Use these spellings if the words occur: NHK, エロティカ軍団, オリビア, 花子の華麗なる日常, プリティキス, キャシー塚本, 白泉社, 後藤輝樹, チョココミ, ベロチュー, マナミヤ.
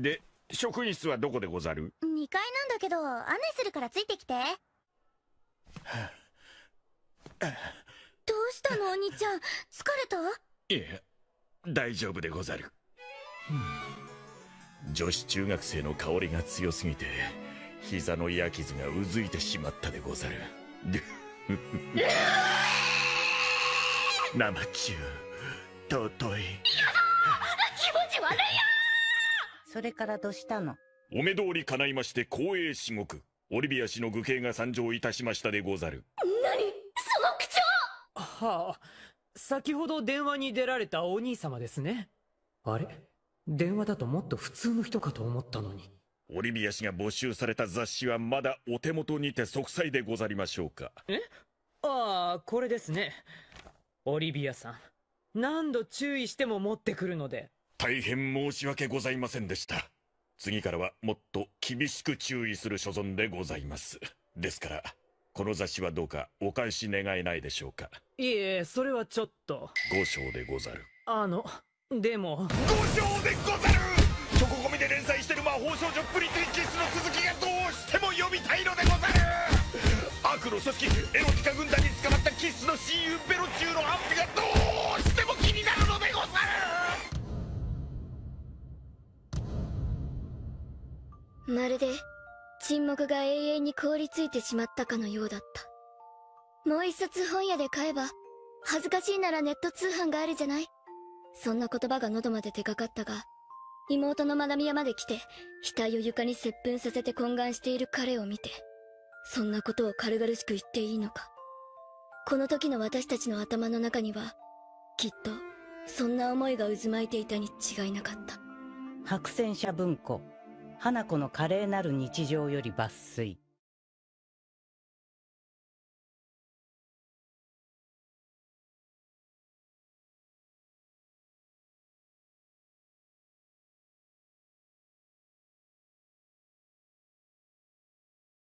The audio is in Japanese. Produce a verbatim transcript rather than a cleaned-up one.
で、職員室はどこでござる？にかいなんだけど、案内するからついてきて。どうしたのお兄ちゃん、疲れた？いえ、大丈夫でござる。女子中学生の香りが強すぎて、膝の矢傷がうずいてしまったでござる。生中、尊い。やだー、気持ち悪いよー。それからどうしたの？お目通り叶いまして光栄至極、オリビア氏の愚形が参上いたしましたでござる。何、その口調。はあ、先ほど電話に出られたお兄様ですね。あれ、電話だともっと普通の人かと思ったのに。オリビア氏が募集された雑誌はまだお手元にて息災でござりましょうか。え、ああ、これですね。オリビアさん、何度注意しても持ってくるので。大変申し訳ございませんでした。次からはもっと厳しく注意する所存でございます。ですからこの雑誌はどうかお返し願えないでしょうか。いえ、それはちょっと。五章でござる。あの、でも五章でござる。チョココミで連載してる魔法少女プリティキスの続きがどうしても読みたいのでござる。悪の組織エロティカ軍団に捕まったキスの親友ベロチューの安否がどうしても気になるのでござる。まるで沈黙が永遠に凍りついてしまったかのようだった。もう一冊本屋で買えば、恥ずかしいならネット通販があるじゃない。そんな言葉が喉まで出かかったが、妹のマナミヤまで来て額を床に接吻させて懇願している彼を見て、そんなことを軽々しく言っていいのか。この時の私たちの頭の中には、きっとそんな思いが渦巻いていたに違いなかった。白泉社文庫、花子の華麗なる日常より抜粋。